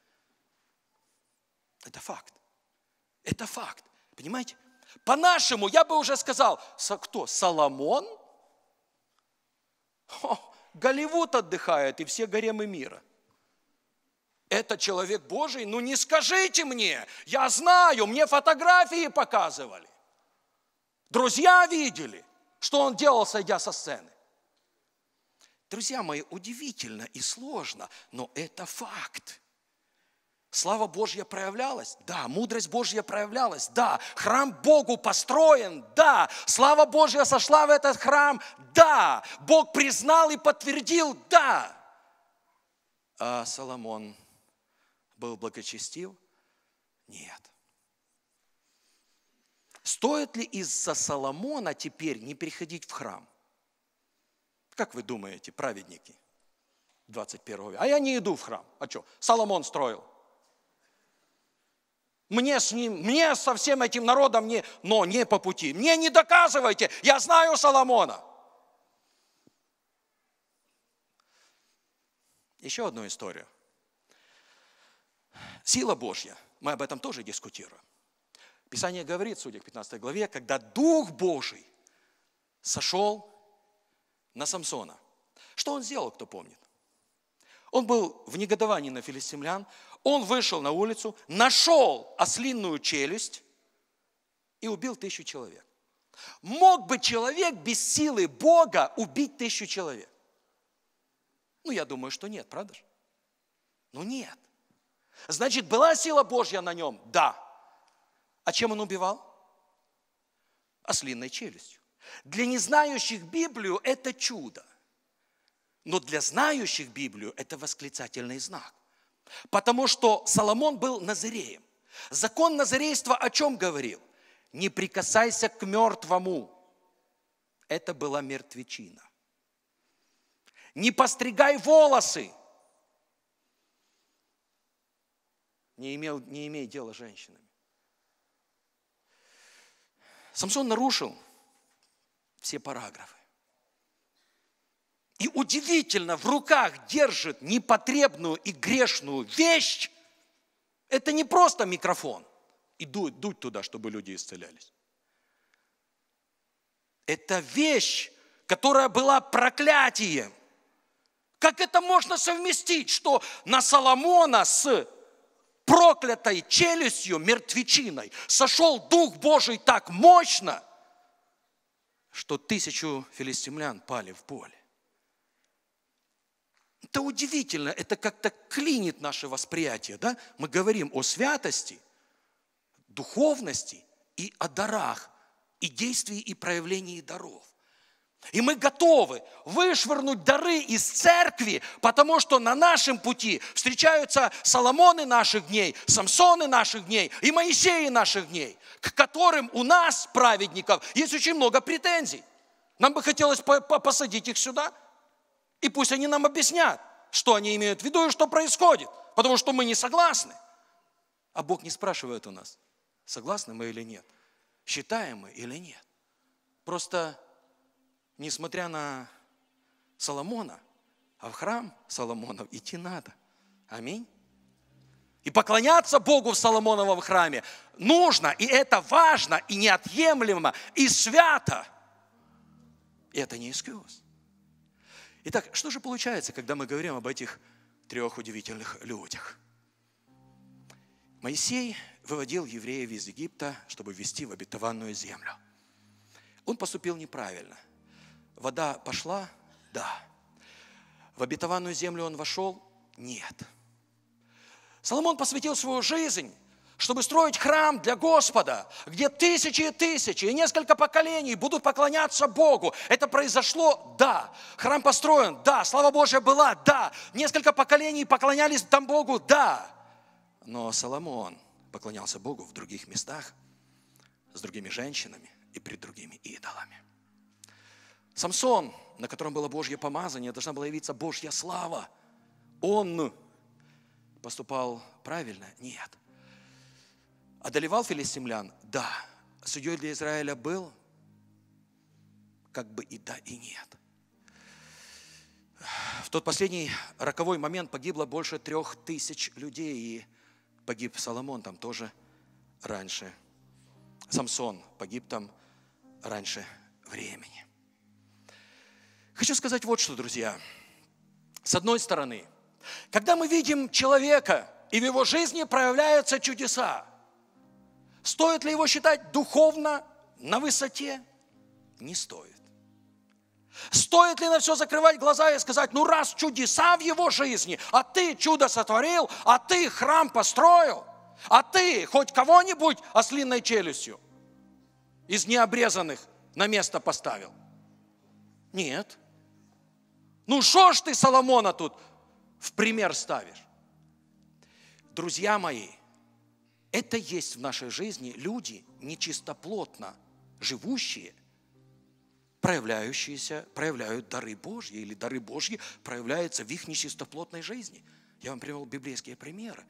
Это факт. Это факт. Понимаете? По-нашему, я бы уже сказал, кто? Соломон? О, Голливуд отдыхает и все гаремы мира. Это человек Божий? Ну не скажите мне. Я знаю, мне фотографии показывали. Друзья видели, что он делал, сойдя со сцены. Друзья мои, удивительно и сложно, но это факт. Слава Божья проявлялась? Да. Мудрость Божья проявлялась? Да. Храм Богу построен? Да. Слава Божья сошла в этот храм? Да. Бог признал и подтвердил? Да. А Соломон был благочестив? Нет. Стоит ли из-за Соломона теперь не приходить в храм? Как вы думаете, праведники двадцать первого века? А я не иду в храм. А что? Соломон строил. Мне с ним, мне со всем этим народом, не, но не по пути. Мне не доказывайте, я знаю Соломона. Еще одну историю. Сила Божья. Мы об этом тоже дискутируем. Писание говорит, судя к пятнадцатой главе, когда Дух Божий сошел на Самсона. Что он сделал, кто помнит? Он был в негодовании на филистимлян, он вышел на улицу, нашел ослинную челюсть и убил тысячу человек. Мог бы человек без силы Бога убить тысячу человек? Ну, я думаю, что нет, правда же? Ну, нет. Значит, была сила Божья на нем? Да. А чем он убивал? Ослинной челюстью. Для незнающих Библию это чудо, но для знающих Библию это восклицательный знак, потому что Соломон был назиреем. Закон назирейства о чем говорил? Не прикасайся к мертвому. Это была мертвечина. Не постригай волосы. Не, имел, не имей дела с женщинами. Самсон нарушил все параграфы. И удивительно, в руках держит непотребную и грешную вещь. Это не просто микрофон. И дуть, дуть туда, чтобы люди исцелялись. Это вещь, которая была проклятием. Как это можно совместить, что на Соломона с проклятой челюстью, мертвечиной, сошел Дух Божий так мощно, что тысячу филистимлян пали в поле? Это удивительно, это как-то клинит наше восприятие, да? Мы говорим о святости, духовности и о дарах, и действии, и проявлении даров. И мы готовы вышвырнуть дары из церкви, потому что на нашем пути встречаются Соломоны наших дней, Самсоны наших дней и Моисеи наших дней, к которым у нас, праведников, есть очень много претензий. Нам бы хотелось посадить их сюда, и пусть они нам объяснят, что они имеют в виду и что происходит, потому что мы не согласны. А Бог не спрашивает у нас, согласны мы или нет, считаем мы или нет. Просто... Несмотря на Соломона, а в храм Соломонов идти надо. Аминь. И поклоняться Богу в Соломоновом храме нужно, и это важно, и неотъемлемо, и свято. И это не экскьюз. Итак, что же получается, когда мы говорим об этих трех удивительных людях? Моисей выводил евреев из Египта, чтобы ввести в обетованную землю. Он поступил неправильно. Вода пошла? Да. В обетованную землю он вошел? Нет. Соломон посвятил свою жизнь, чтобы строить храм для Господа, где тысячи и тысячи, и несколько поколений будут поклоняться Богу. Это произошло? Да. Храм построен? Да. Слава Божья была? Да. Несколько поколений поклонялись там Богу? Да. Но Соломон поклонялся Богу в других местах, с другими женщинами и пред другими идолами. Самсон, на котором было Божье помазание, должна была явиться Божья слава. Он поступал правильно? Нет. Одолевал филистимлян? Да. Судьей для Израиля был? Как бы и да, и нет. В тот последний роковой момент погибло больше трех тысяч людей, и погиб Соломон там тоже раньше. Самсон погиб там раньше времени. Хочу сказать вот что, друзья. С одной стороны, когда мы видим человека, и в его жизни проявляются чудеса, стоит ли его считать духовно на высоте? Не стоит. Стоит ли на все закрывать глаза и сказать, ну раз чудеса в его жизни, а ты чудо сотворил, а ты храм построил, а ты хоть кого-нибудь ослиной челюстью из необрезанных на место поставил? Нет. Ну, что ж ты Соломона тут в пример ставишь? Друзья мои, это есть в нашей жизни люди, нечистоплотно живущие, проявляющиеся, проявляют дары Божьи, или дары Божьи проявляются в их нечистоплотной жизни. Я вам привел библейские примеры.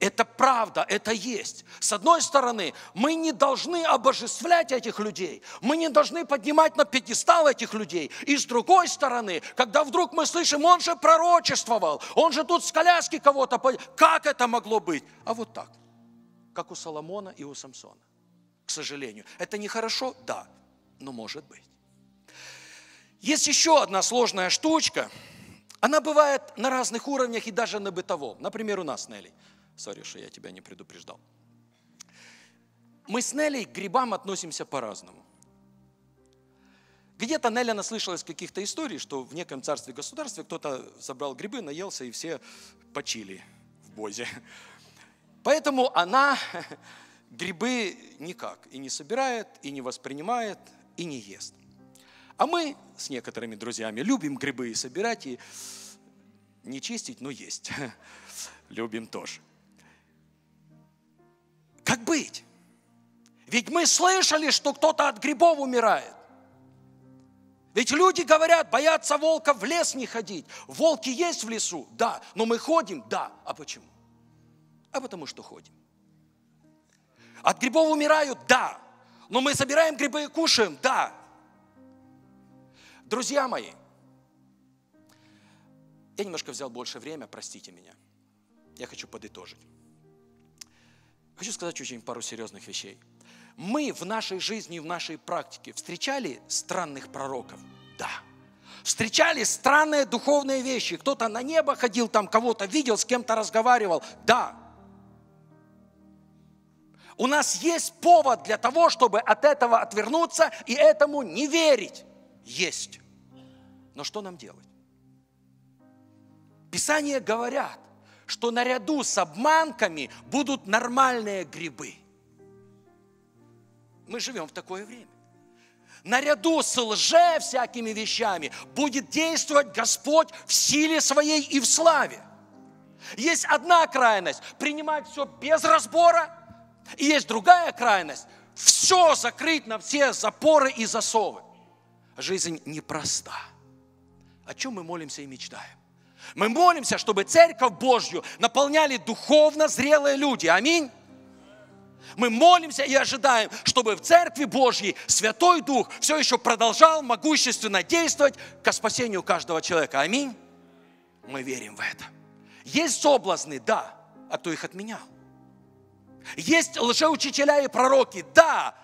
Это правда, это есть. С одной стороны, мы не должны обожествлять этих людей, мы не должны поднимать на пьедестал этих людей. И с другой стороны, когда вдруг мы слышим, он же пророчествовал, он же тут с коляски кого-то... Как это могло быть? А вот так, как у Соломона и у Самсона, к сожалению. Это нехорошо? Да, но может быть. Есть еще одна сложная штучка, она бывает на разных уровнях и даже на бытовом. Например, у нас, Нелли. Сори, что я тебя не предупреждал. Мы с Неллей к грибам относимся по-разному. Где-то Неля наслышалась каких-то историй, что в неком царстве-государстве кто-то собрал грибы, наелся, и все почили в Бозе. Поэтому она грибы никак и не собирает, и не воспринимает, и не ест. А мы с некоторыми друзьями любим грибы и собирать, и не чистить, но есть. Любим тоже. Как быть? Ведь мы слышали, что кто-то от грибов умирает. Ведь люди говорят, боятся волка в лес не ходить. Волки есть в лесу? Да. Но мы ходим? Да. А почему? А потому что ходим. От грибов умирают? Да. Но мы собираем грибы и кушаем? Да. Друзья мои, я немножко взял больше время, простите меня. Я хочу подытожить. Хочу сказать очень пару серьезных вещей. Мы в нашей жизни, в нашей практике встречали странных пророков? Да. Встречали странные духовные вещи. Кто-то на небо ходил, там кого-то видел, с кем-то разговаривал. Да. У нас есть повод для того, чтобы от этого отвернуться и этому не верить. Есть. Но что нам делать? Писания говорят, что наряду с обманками будут нормальные грибы. Мы живем в такое время. Наряду с лже всякими вещами будет действовать Господь в силе своей и в славе. Есть одна крайность – принимать все без разбора. И есть другая крайность – все закрыть на все запоры и засовы. Жизнь непроста. О чем мы молимся и мечтаем? Мы молимся, чтобы Церковь Божью наполняли духовно зрелые люди. Аминь. Мы молимся и ожидаем, чтобы в Церкви Божьей Святой Дух все еще продолжал могущественно действовать ко спасению каждого человека. Аминь. Мы верим в это. Есть соблазны? Да. А кто их отменял? Есть лжеучителя и пророки? Да.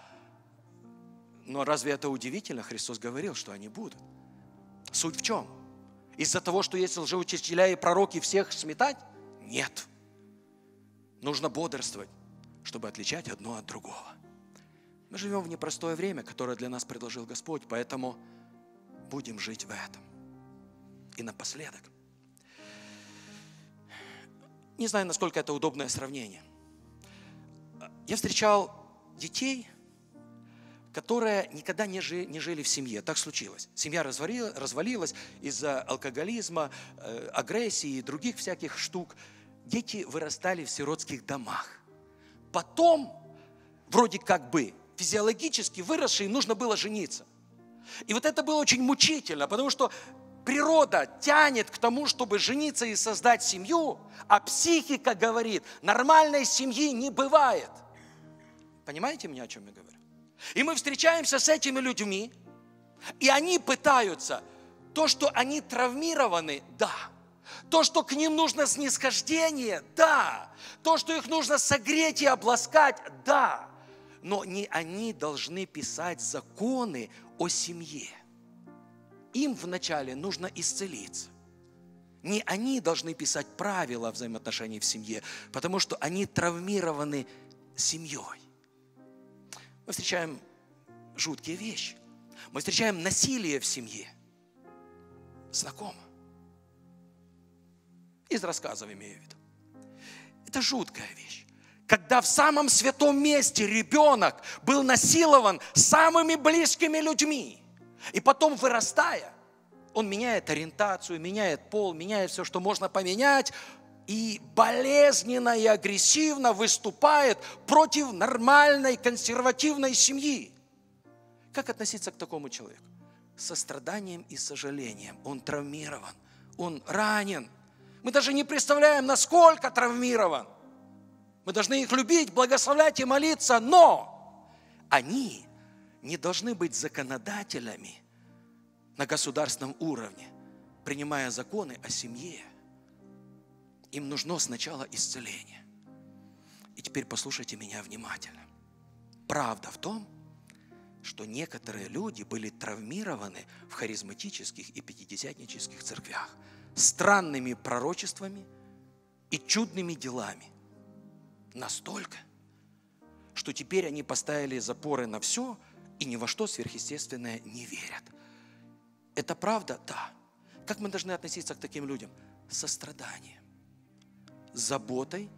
Но разве это удивительно? Христос говорил, что они будут. Суть в чем? Из-за того, что есть лжеучителя и пророки, всех сметать? Нет. Нужно бодрствовать, чтобы отличать одно от другого. Мы живем в непростое время, которое для нас предложил Господь, поэтому будем жить в этом. И напоследок. Не знаю, насколько это удобное сравнение. Я встречал детей, которые никогда не жили в семье. Так случилось. Семья развалилась из-за алкоголизма, агрессии и других всяких штук. Дети вырастали в сиротских домах. Потом, вроде как бы, физиологически выросшие, нужно было жениться. И вот это было очень мучительно, потому что природа тянет к тому, чтобы жениться и создать семью, а психика говорит, нормальной семьи не бывает. Понимаете меня, о чем я говорю? И мы встречаемся с этими людьми, и они пытаются, то, что они травмированы, да. То, что к ним нужно снисхождение, да. То, что их нужно согреть и обласкать, да. Но не они должны писать законы о семье. Им вначале нужно исцелиться. Не они должны писать правила взаимоотношений в семье, потому что они травмированы семьей. Мы встречаем жуткие вещи. Мы встречаем насилие в семье. Знакомо. Из рассказов имею в виду. Это жуткая вещь. Когда в самом святом месте ребенок был насилован самыми близкими людьми. И потом, вырастая, он меняет ориентацию, меняет пол, меняет все, что можно поменять. И болезненно и агрессивно выступает против нормальной консервативной семьи. Как относиться к такому человеку? Со страданием и сожалением. Он травмирован, он ранен. Мы даже не представляем, насколько травмирован. Мы должны их любить, благословлять и молиться, но они не должны быть законодателями на государственном уровне, принимая законы о семье. Им нужно сначала исцеление. И теперь послушайте меня внимательно. Правда в том, что некоторые люди были травмированы в харизматических и пятидесятнических церквях странными пророчествами и чудными делами. Настолько, что теперь они поставили запоры на все и ни во что сверхъестественное не верят. Это правда? Да. Как мы должны относиться к таким людям? Состраданием, заботой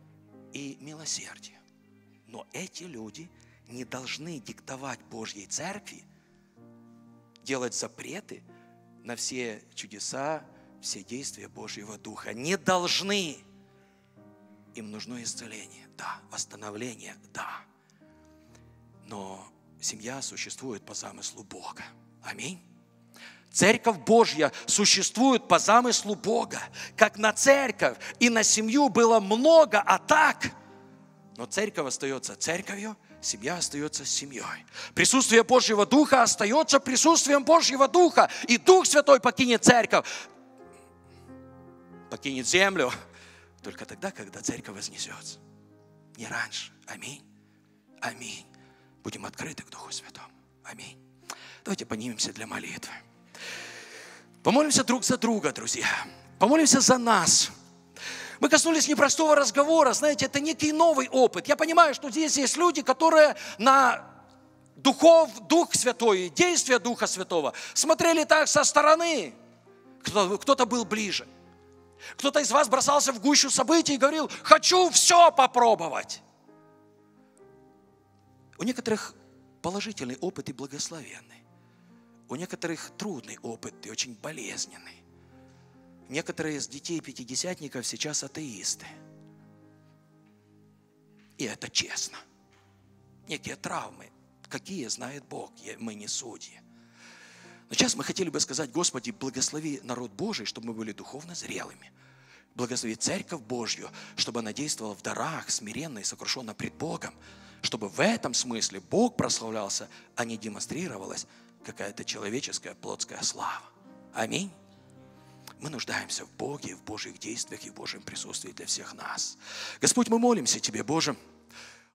и милосердием. Но эти люди не должны диктовать Божьей Церкви, делать запреты на все чудеса, все действия Божьего Духа. Не должны. Им нужно исцеление, да, восстановление, да. Но семья существует по замыслу Бога. Аминь. Церковь Божья существует по замыслу Бога. Как на церковь и на семью было много атак, но церковь остается церковью, семья остается семьей. Присутствие Божьего Духа остается присутствием Божьего Духа, и Дух Святой покинет церковь, покинет землю только тогда, когда церковь вознесется. Не раньше. Аминь. Аминь. будем открыты к Духу Святому. Аминь. Давайте поднимемся для молитвы. Помолимся друг за друга, друзья. Помолимся за нас. Мы коснулись непростого разговора. Знаете, это некий новый опыт. Я понимаю, что здесь есть люди, которые на духов, Дух Святой, действия Духа Святого смотрели так со стороны. Кто-то был ближе. Кто-то из вас бросался в гущу событий и говорил: хочу все попробовать. У некоторых положительный опыт и благословенный. У некоторых трудный опыт и очень болезненный. Некоторые из детей пятидесятников сейчас атеисты. И это честно. Некие травмы, какие знает Бог, мы не судьи. Но сейчас мы хотели бы сказать: Господи, благослови народ Божий, чтобы мы были духовно зрелыми. Благослови Церковь Божью, чтобы она действовала в дарах, смиренно и сокрушенно пред Богом, чтобы в этом смысле Бог прославлялся, а не демонстрировалась какая-то человеческая плотская слава. Аминь. Мы нуждаемся в Боге, в Божьих действиях и в Божьем присутствии для всех нас. Господь, мы молимся Тебе, Боже.